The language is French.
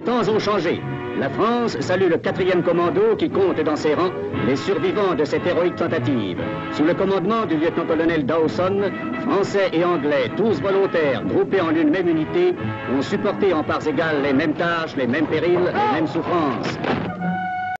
Les temps ont changé. La France salue le 4e commando qui compte dans ses rangs les survivants de cette héroïque tentative. Sous le commandement du lieutenant-colonel Dawson, Français et Anglais, tous volontaires, groupés en une même unité, ont supporté en parts égales les mêmes tâches, les mêmes périls, les mêmes souffrances.